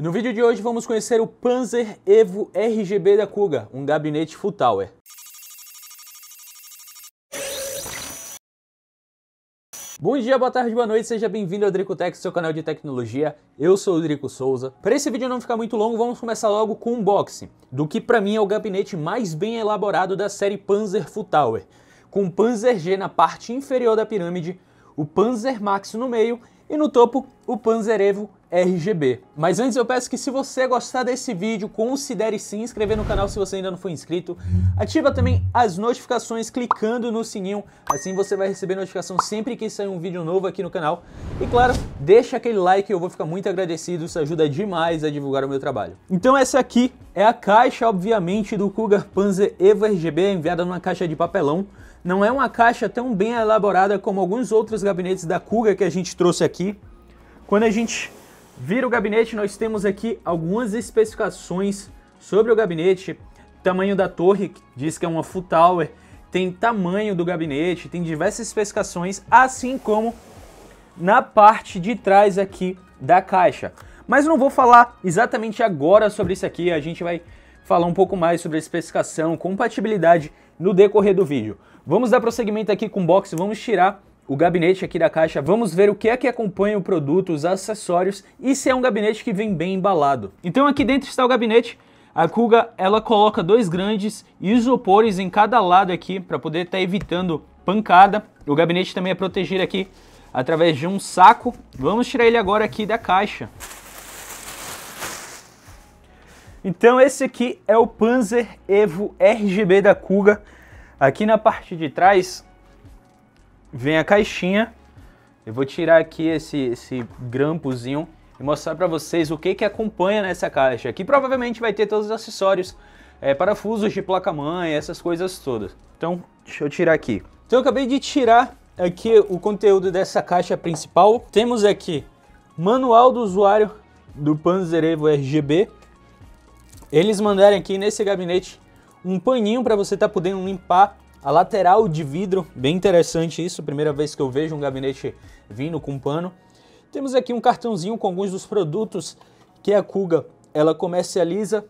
No vídeo de hoje vamos conhecer o Panzer Evo RGB da Cougar, um gabinete full tower. Bom dia, boa tarde, boa noite, seja bem-vindo ao DrikoTech, seu canal de tecnologia. Eu sou o Drico Souza. Para esse vídeo não ficar muito longo, vamos começar logo com o unboxing, do que para mim é o gabinete mais bem elaborado da série Panzer Full Tower, com o Panzer G na parte inferior da pirâmide, o Panzer Max no meio e no topo o Panzer Evo RGB. Mas antes eu peço que, se você gostar desse vídeo, considere se inscrever no canal se você ainda não for inscrito. Ativa também as notificações clicando no sininho, assim você vai receber notificação sempre que sair um vídeo novo aqui no canal. E claro, deixa aquele like, eu vou ficar muito agradecido, isso ajuda demais a divulgar o meu trabalho. Então essa aqui é a caixa, obviamente, do Cougar Panzer Evo RGB, enviada numa caixa de papelão. Não é uma caixa tão bem elaborada como alguns outros gabinetes da Cougar que a gente trouxe aqui. Quando a gente vira o gabinete, nós temos aqui algumas especificações sobre o gabinete. Tamanho da torre, que diz que é uma full tower, tem tamanho do gabinete, tem diversas especificações, assim como na parte de trás aqui da caixa. Mas não vou falar exatamente agora sobre isso aqui, a gente vai falar um pouco mais sobre a especificação, compatibilidade no decorrer do vídeo. Vamos dar prosseguimento aqui com o box, vamos tirar o gabinete aqui da caixa, vamos ver o que é que acompanha o produto, os acessórios e se é um gabinete que vem bem embalado. Então aqui dentro está o gabinete. A Cougar, ela coloca dois grandes isopores em cada lado aqui para poder estar evitando pancada. O gabinete também é protegido aqui através de um saco. Vamos tirar ele agora aqui da caixa. Então esse aqui é o Panzer Evo RGB da Cougar. Aqui na parte de trás vem a caixinha. Eu vou tirar aqui esse grampozinho e mostrar para vocês o que acompanha nessa caixa. Aqui provavelmente vai ter todos os acessórios, parafusos de placa-mãe, essas coisas todas. Então deixa eu tirar aqui. Então eu acabei de tirar aqui o conteúdo dessa caixa principal. Temos aqui manual do usuário do Panzer Evo RGB. Eles mandaram aqui nesse gabinete um paninho para você estar podendo limpar a lateral de vidro, bem interessante isso, primeira vez que eu vejo um gabinete vindo com pano. Temos aqui um cartãozinho com alguns dos produtos que a Cougar ela comercializa.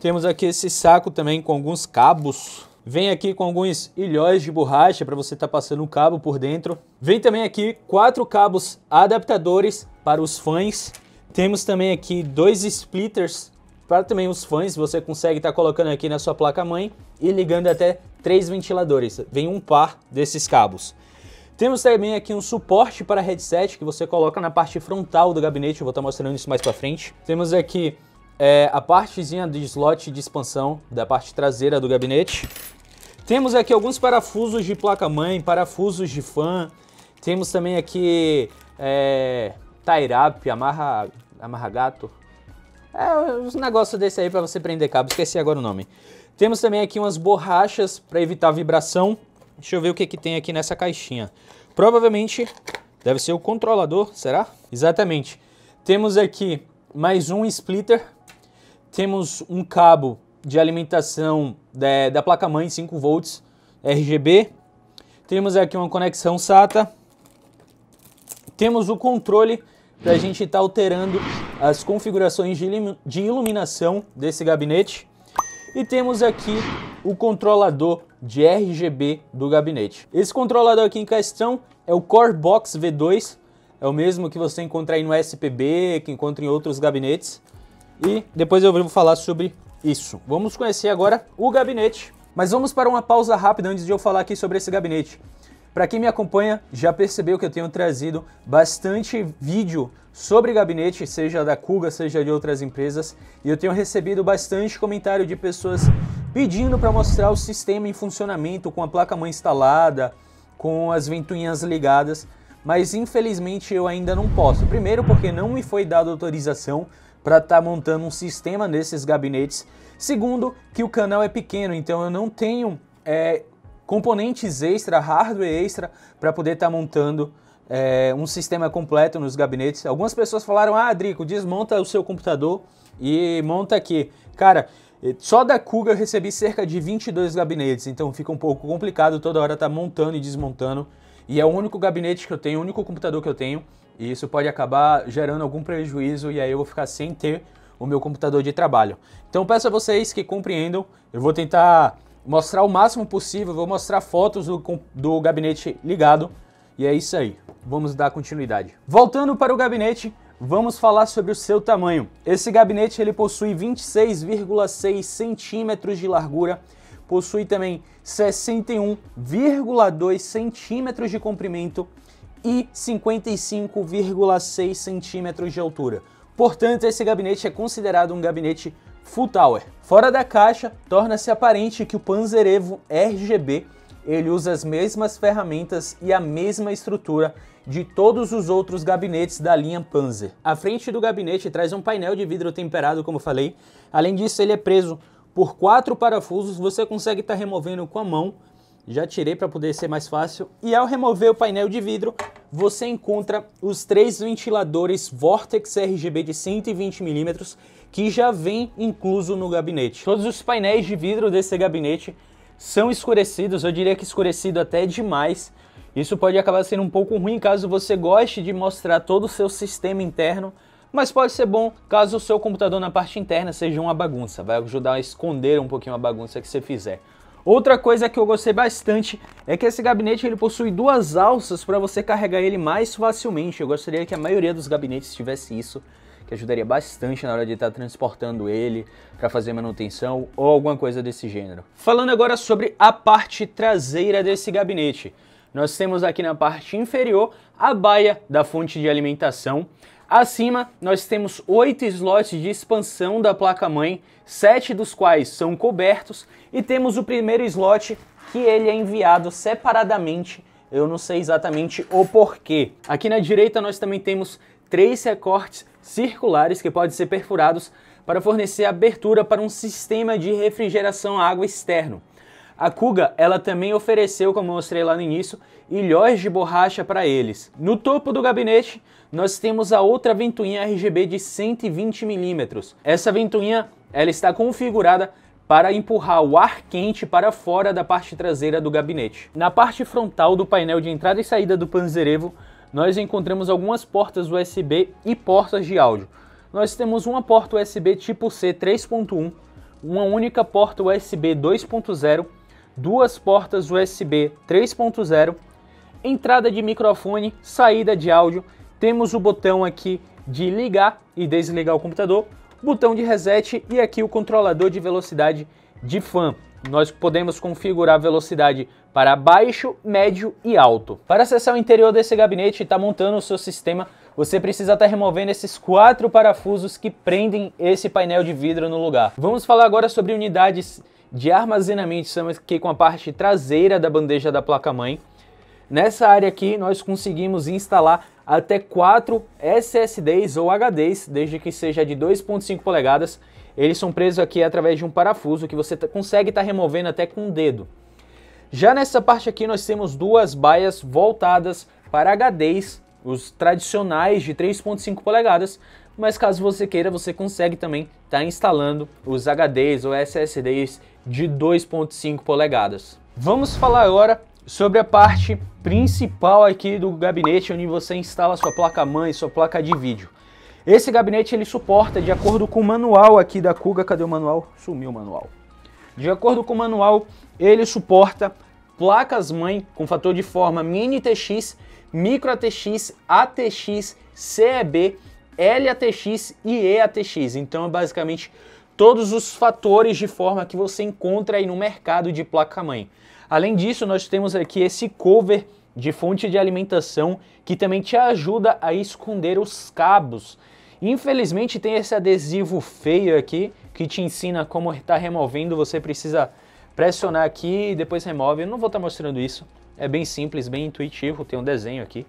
Temos aqui esse saco também com alguns cabos. Vem aqui com alguns ilhóis de borracha para você estar passando o cabo por dentro. Vem também aqui 4 cabos adaptadores para os fãs. Temos também aqui 2 splitters para também os fãs, você consegue estar colocando aqui na sua placa-mãe e ligando até 3 ventiladores. Vem um par desses cabos. Temos também aqui um suporte para headset que você coloca na parte frontal do gabinete, eu vou estar mostrando isso mais para frente. Temos aqui a partezinha do slot de expansão da parte traseira do gabinete. Temos aqui alguns parafusos de placa-mãe, parafusos de fã. Temos também aqui tie-up, amarra-gato. Uns negócios desse aí para você prender cabo, esqueci agora o nome. Temos também aqui umas borrachas para evitar vibração. Deixa eu ver o que tem aqui nessa caixinha. Provavelmente deve ser o controlador, será? Exatamente. Temos aqui mais um splitter. Temos um cabo de alimentação da placa-mãe 5 volts RGB. Temos aqui uma conexão SATA. Temos o controle para a gente estar alterando as configurações de iluminação desse gabinete. E temos aqui o controlador de RGB do gabinete. Esse controlador aqui em questão é o Core Box V2, é o mesmo que você encontra aí no SPB, que encontra em outros gabinetes. E depois eu vou falar sobre isso. Vamos conhecer agora o gabinete, mas vamos para uma pausa rápida antes de eu falar aqui sobre esse gabinete. Para quem me acompanha, já percebeu que eu tenho trazido bastante vídeo sobre gabinete, seja da Cougar, seja de outras empresas, e eu tenho recebido bastante comentário de pessoas pedindo para mostrar o sistema em funcionamento, com a placa-mãe instalada, com as ventoinhas ligadas, mas infelizmente eu ainda não posso. Primeiro porque não me foi dada autorização para estar montando um sistema nesses gabinetes. Segundo, que o canal é pequeno, então eu não tenho componentes extra, hardware extra, para poder estar montando um sistema completo nos gabinetes. Algumas pessoas falaram, ah, Drico, desmonta o seu computador e monta aqui. Cara, só da Cougar eu recebi cerca de 22 gabinetes, então fica um pouco complicado toda hora estar montando e desmontando. E é o único gabinete que eu tenho, o único computador que eu tenho. E isso pode acabar gerando algum prejuízo e aí eu vou ficar sem ter o meu computador de trabalho. Então peço a vocês que compreendam, eu vou tentar mostrar o máximo possível, vou mostrar fotos do gabinete ligado. E é isso aí, vamos dar continuidade. Voltando para o gabinete, vamos falar sobre o seu tamanho. Esse gabinete ele possui 26,6 centímetros de largura, possui também 61,2 centímetros de comprimento e 55,6 centímetros de altura. Portanto, esse gabinete é considerado um gabinete full tower. Fora da caixa, torna-se aparente que o Panzer Evo RGB ele usa as mesmas ferramentas e a mesma estrutura de todos os outros gabinetes da linha Panzer. A frente do gabinete traz um painel de vidro temperado, como eu falei. Além disso, ele é preso por 4 parafusos, você consegue estar removendo com a mão. Já tirei para poder ser mais fácil. E ao remover o painel de vidro, você encontra os 3 ventiladores Vortex RGB de 120 mm que já vem incluso no gabinete. Todos os painéis de vidro desse gabinete são escurecidos, eu diria que escurecido até demais. Isso pode acabar sendo um pouco ruim caso você goste de mostrar todo o seu sistema interno, mas pode ser bom caso o seu computador na parte interna seja uma bagunça, vai ajudar a esconder um pouquinho a bagunça que você fizer. Outra coisa que eu gostei bastante é que esse gabinete ele possui 2 alças para você carregar ele mais facilmente. Eu gostaria que a maioria dos gabinetes tivesse isso, que ajudaria bastante na hora de estar transportando ele para fazer manutenção ou alguma coisa desse gênero. Falando agora sobre a parte traseira desse gabinete. Nós temos aqui na parte inferior a baia da fonte de alimentação. Acima, nós temos 8 slots de expansão da placa-mãe, 7 dos quais são cobertos, e temos o primeiro slot que ele é enviado separadamente, eu não sei exatamente o porquê. Aqui na direita nós também temos 3 recortes circulares que podem ser perfurados para fornecer abertura para um sistema de refrigeração a água externo. A Cougar, ela também ofereceu, como eu mostrei lá no início, ilhóis de borracha para eles. No topo do gabinete, nós temos a outra ventoinha RGB de 120 mm. Essa ventoinha, ela está configurada para empurrar o ar quente para fora da parte traseira do gabinete. Na parte frontal do painel de entrada e saída do Panzer Evo, nós encontramos algumas portas USB e portas de áudio. Nós temos uma porta USB tipo C 3.1, uma única porta USB 2.0, 2 portas USB 3.0, entrada de microfone, saída de áudio, temos o botão aqui de ligar e desligar o computador, botão de reset e aqui o controlador de velocidade de fan. Nós podemos configurar a velocidade para baixo, médio e alto. Para acessar o interior desse gabinete e estar montando o seu sistema, você precisa estar removendo esses 4 parafusos que prendem esse painel de vidro no lugar. Vamos falar agora sobre unidades de armazenamento, estamos aqui com a parte traseira da bandeja da placa-mãe. Nessa área aqui nós conseguimos instalar até 4 SSDs ou HDs, desde que seja de 2.5 polegadas. Eles são presos aqui através de um parafuso que você consegue estar removendo até com o dedo. Já nessa parte aqui nós temos 2 baias voltadas para HDs, os tradicionais de 3.5 polegadas. Mas caso você queira, você consegue também estar instalando os HDs ou SSDs de 2.5 polegadas. Vamos falar agora sobre a parte principal aqui do gabinete, onde você instala sua placa-mãe, sua placa de vídeo. Esse gabinete ele suporta, de acordo com o manual aqui da Cougar, cadê o manual? Sumiu o manual. De acordo com o manual, ele suporta placas-mãe com fator de forma mini TX, micro ATX, ATX, CEB, LATX e EATX, então é basicamente todos os fatores de forma que você encontra aí no mercado de placa-mãe. Além disso, nós temos aqui esse cover de fonte de alimentação que também te ajuda a esconder os cabos. Infelizmente tem esse adesivo feio aqui que te ensina como está removendo, você precisa pressionar aqui e depois remove. Eu não vou estar mostrando isso, é bem simples, bem intuitivo, tem um desenho aqui.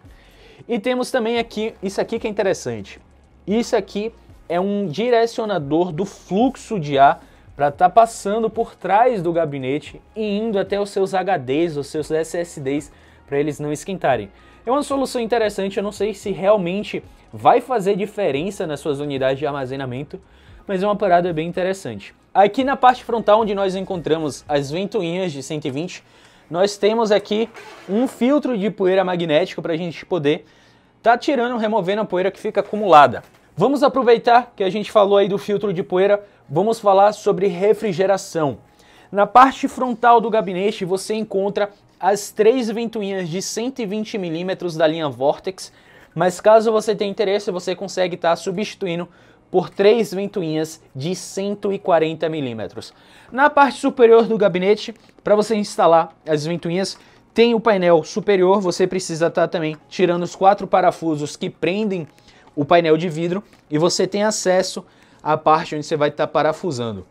E temos também aqui, isso aqui que é interessante. Isso aqui é um direcionador do fluxo de ar para estar passando por trás do gabinete e indo até os seus HDs, os seus SSDs, para eles não esquentarem. É uma solução interessante, eu não sei se realmente vai fazer diferença nas suas unidades de armazenamento, mas é uma parada bem interessante. Aqui na parte frontal, onde nós encontramos as ventoinhas de 120, nós temos aqui um filtro de poeira magnético para a gente poder tá tirando, removendo a poeira que fica acumulada. Vamos aproveitar que a gente falou aí do filtro de poeira, vamos falar sobre refrigeração. Na parte frontal do gabinete você encontra as três ventoinhas de 120mm da linha Vortex, mas caso você tenha interesse, você consegue estar substituindo por três ventoinhas de 140mm. Na parte superior do gabinete, para você instalar as ventoinhas, tem o painel superior, você precisa estar também tirando os quatro parafusos que prendem o painel de vidro e você tem acesso à parte onde você vai estar parafusando.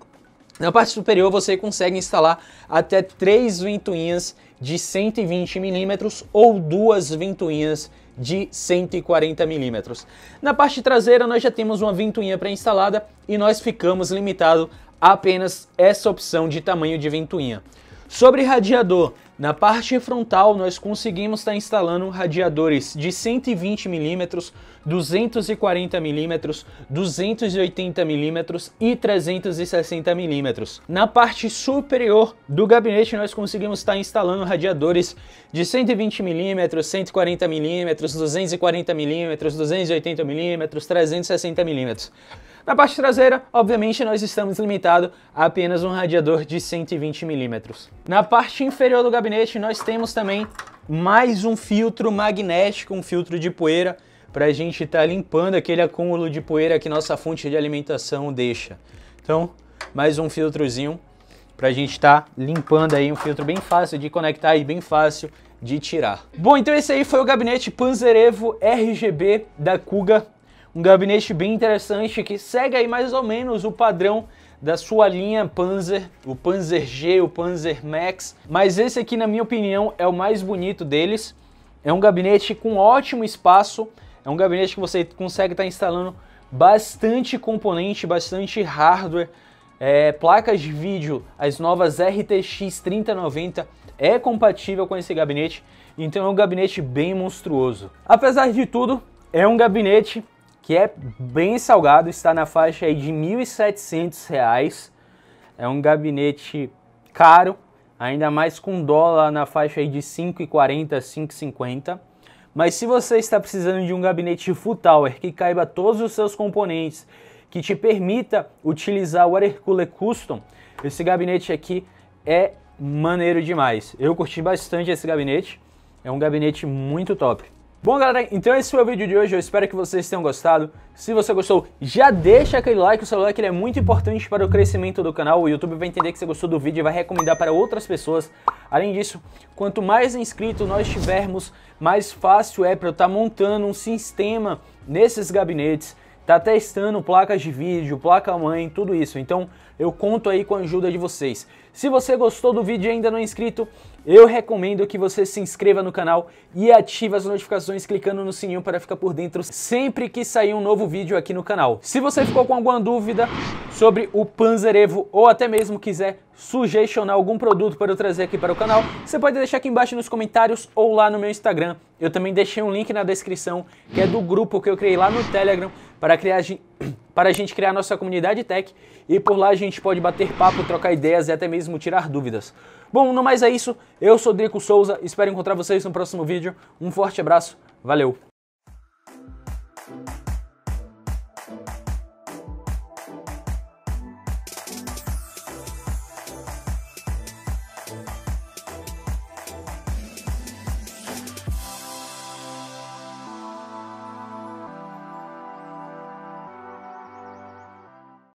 Na parte superior você consegue instalar até 3 ventoinhas de 120mm ou 2 ventoinhas de 140mm. Na parte traseira nós já temos uma ventoinha pré-instalada e nós ficamos limitados a apenas essa opção de tamanho de ventoinha. Sobre radiador, na parte frontal nós conseguimos estar instalando radiadores de 120mm, 240mm, 280mm e 360mm. Na parte superior do gabinete nós conseguimos estar instalando radiadores de 120mm, 140mm, 240mm, 280mm, 360mm. Na parte traseira, obviamente, nós estamos limitados a apenas um radiador de 120mm. Na parte inferior do gabinete, nós temos também mais um filtro magnético, um filtro de poeira, para a gente estar limpando aquele acúmulo de poeira que nossa fonte de alimentação deixa. Então, mais um filtrozinho para a gente estar limpando aí, um filtro bem fácil de conectar e bem fácil de tirar. Bom, então esse aí foi o gabinete Panzer Evo RGB da Cougar. Um gabinete bem interessante que segue aí mais ou menos o padrão da sua linha Panzer, o Panzer G, o Panzer Max, mas esse aqui, na minha opinião, é o mais bonito deles. É um gabinete com ótimo espaço, é um gabinete que você consegue estar instalando bastante componente, bastante hardware, placas de vídeo, as novas RTX 3090 é compatível com esse gabinete, então é um gabinete bem monstruoso. Apesar de tudo, é um gabinete que é bem salgado, está na faixa aí de R$ 1.700, é um gabinete caro, ainda mais com dólar na faixa aí de 5,40, 5,50, mas se você está precisando de um gabinete full tower, que caiba todos os seus componentes, que te permita utilizar o Water Cooler Custom, esse gabinete aqui é maneiro demais, eu curti bastante esse gabinete, é um gabinete muito top. Bom, galera, então esse foi o vídeo de hoje, eu espero que vocês tenham gostado. Se você gostou, já deixa aquele like, o seu like ele é muito importante para o crescimento do canal, o YouTube vai entender que você gostou do vídeo e vai recomendar para outras pessoas. Além disso, quanto mais inscritos nós tivermos, mais fácil é para eu estar montando um sistema nesses gabinetes, tá testando placas de vídeo, placa-mãe, tudo isso. Então, eu conto aí com a ajuda de vocês. Se você gostou do vídeo e ainda não é inscrito, eu recomendo que você se inscreva no canal e ative as notificações clicando no sininho para ficar por dentro sempre que sair um novo vídeo aqui no canal. Se você ficou com alguma dúvida sobre o Panzer Evo ou até mesmo quiser sugestionar algum produto para eu trazer aqui para o canal, você pode deixar aqui embaixo nos comentários ou lá no meu Instagram. Eu também deixei um link na descrição que é do grupo que eu criei lá no Telegram para a gente criar a nossa comunidade tech e por lá a gente pode bater papo, trocar ideias e até mesmo tirar dúvidas. Bom, no mais é isso, eu sou Drico Souza, espero encontrar vocês no próximo vídeo, um forte abraço, valeu!